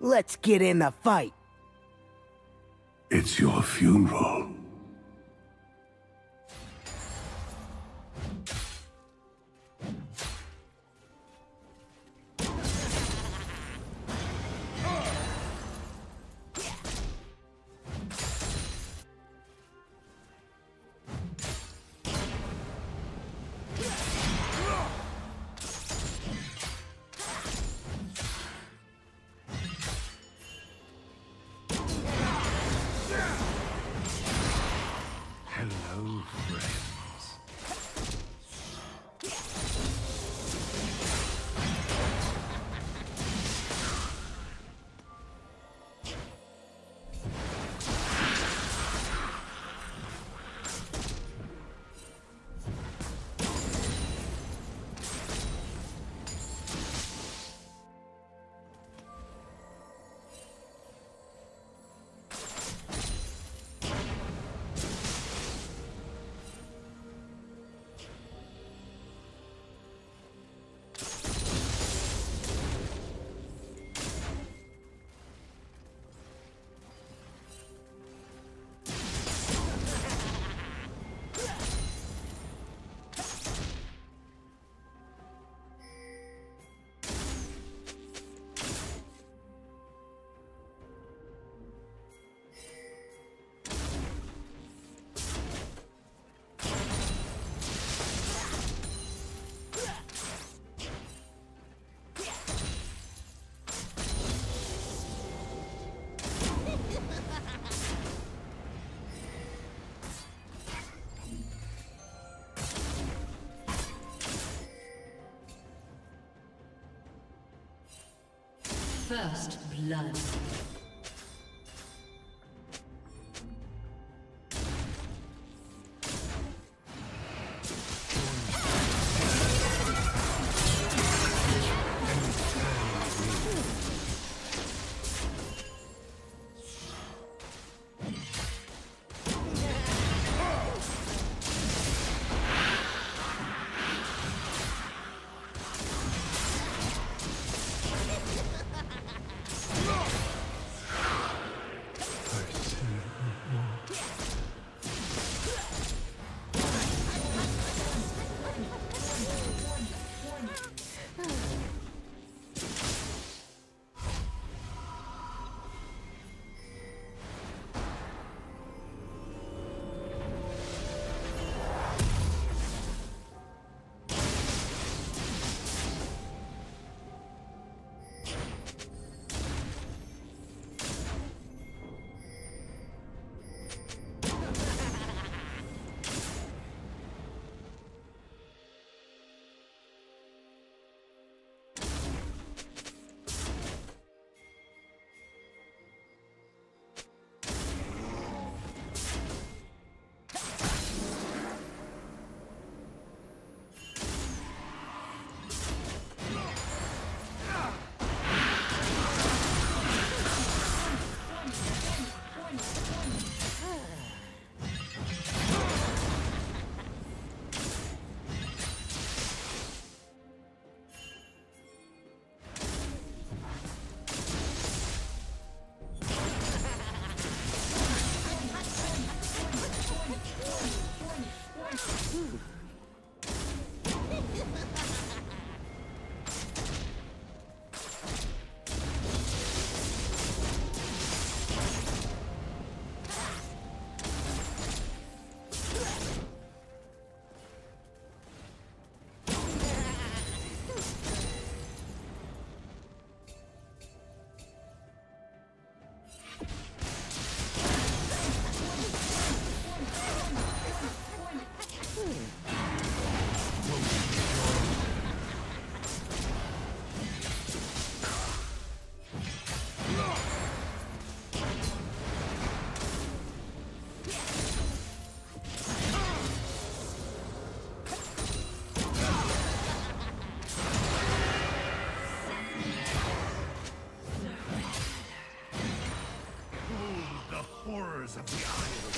Let's get in the fight. It's your funeral. First blood. Of the island.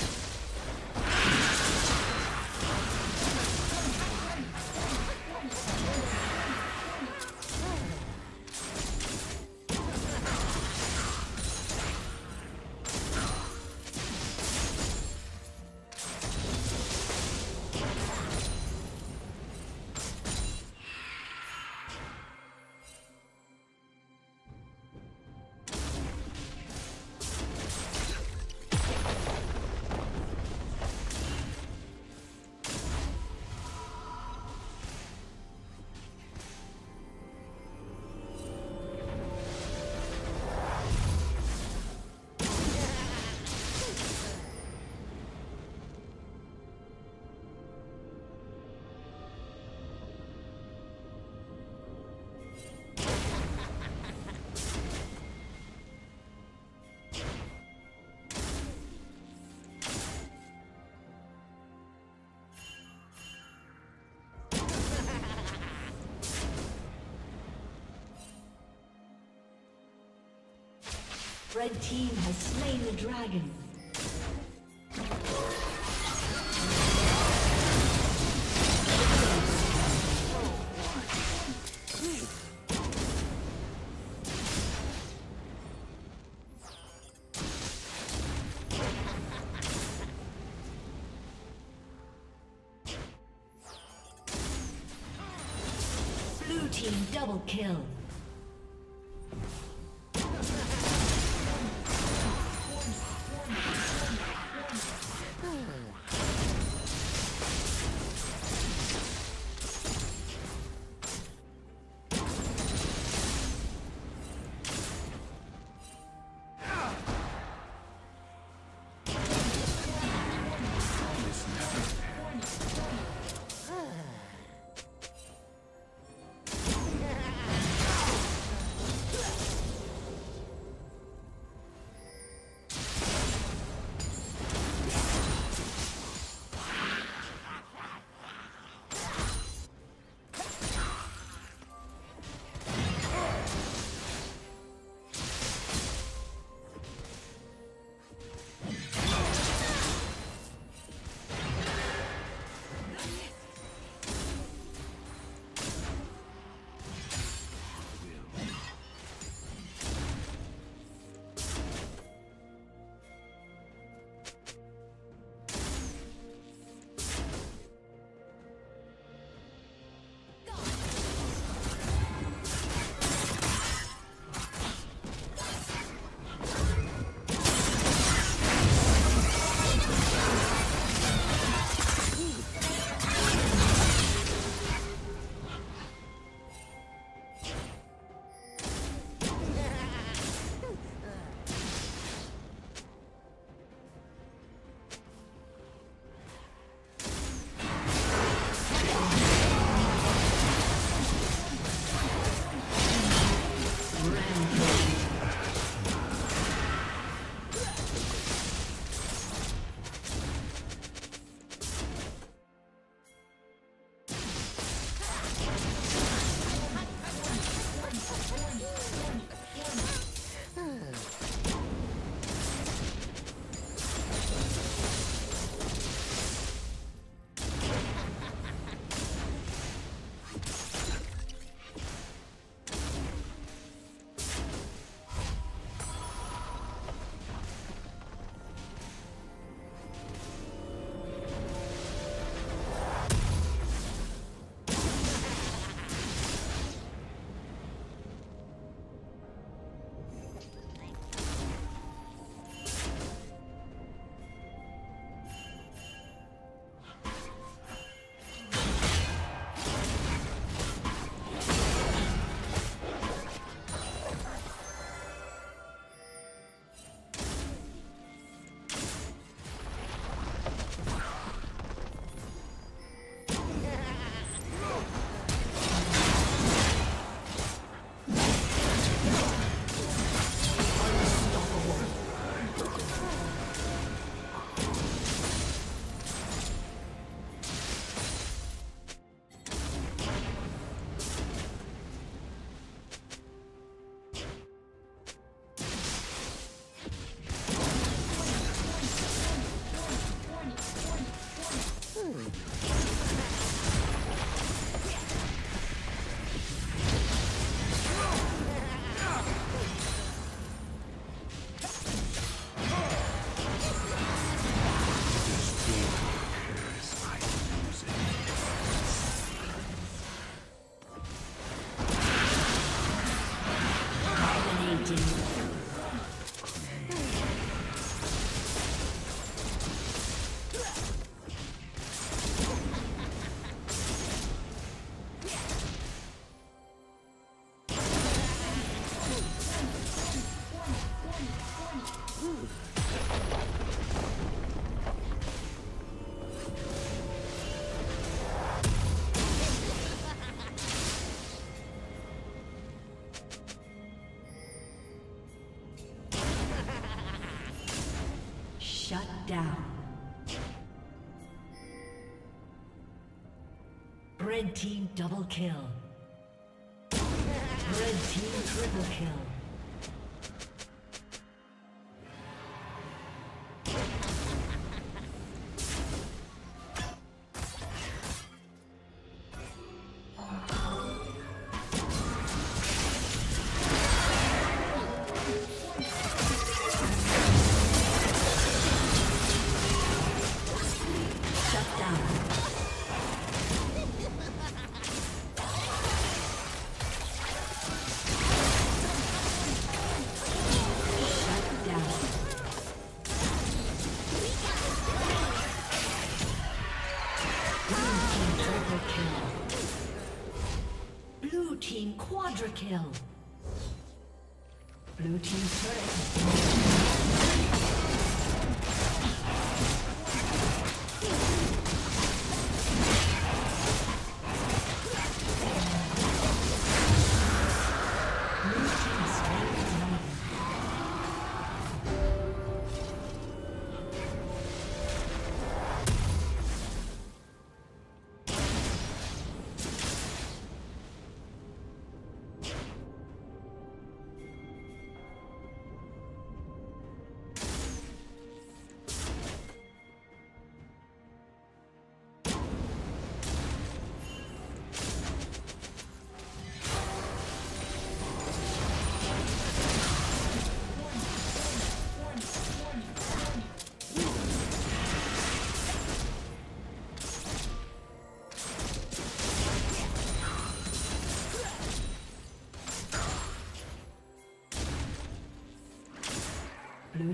Red team has slain the dragon. Blue team double kill. Shut down. Red team double kill. Red team triple kill. Kill. Blue team turret. Blue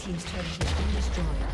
Team's turret has been destroyed.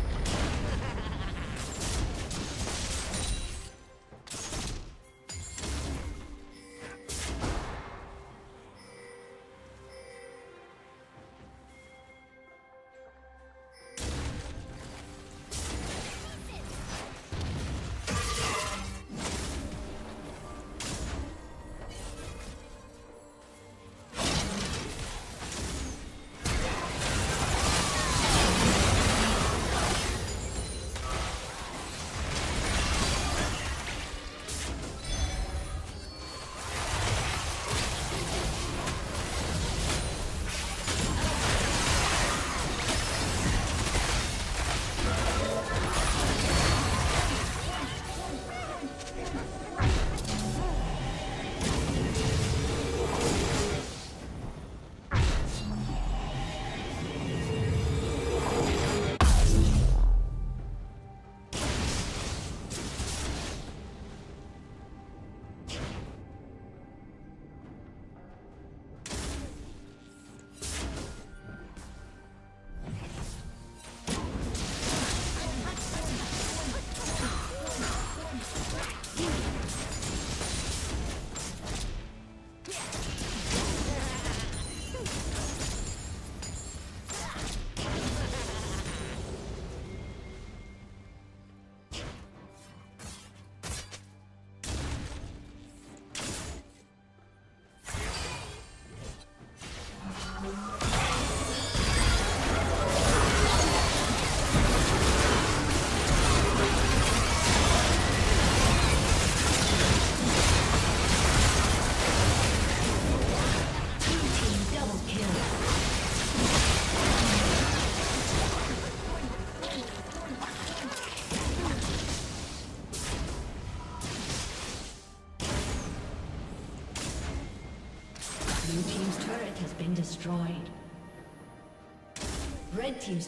Destroyed. Red team's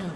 kill.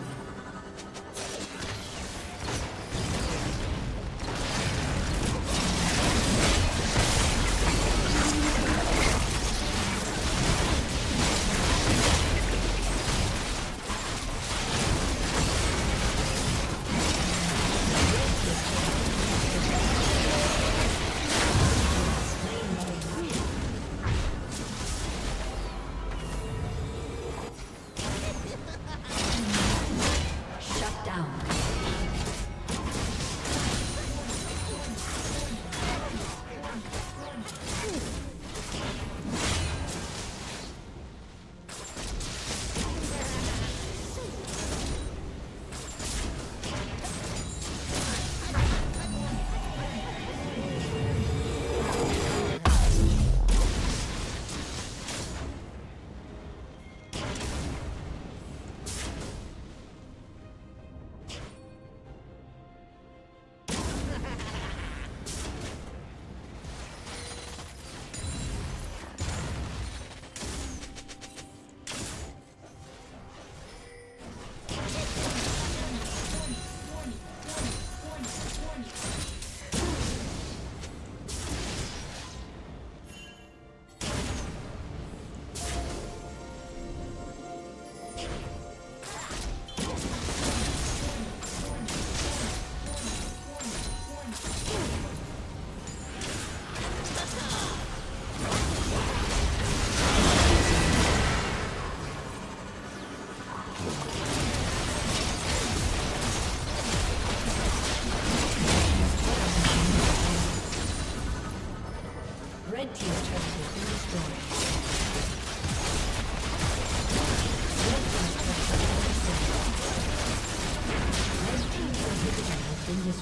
Red team's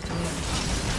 turret has been destroyed.